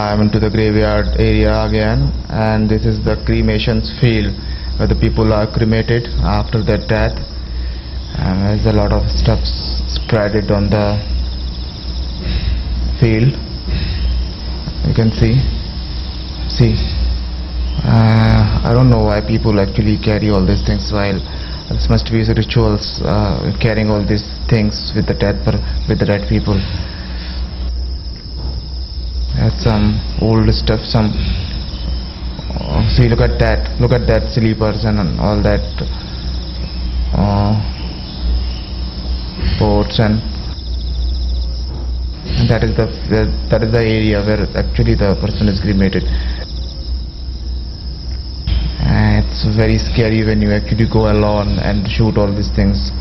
I am into the graveyard area again, and this is the cremations field where the people are cremated after their death. And there's a lot of stuff spreaded on the field. You can see. I don't know why people actually carry all these things while this must be rituals, carrying all these things with the dead people. Some old stuff, some see, look at that silly person and all that boats, and that is the area where actually the person is cremated. And it's very scary when you actually go alone and shoot all these things.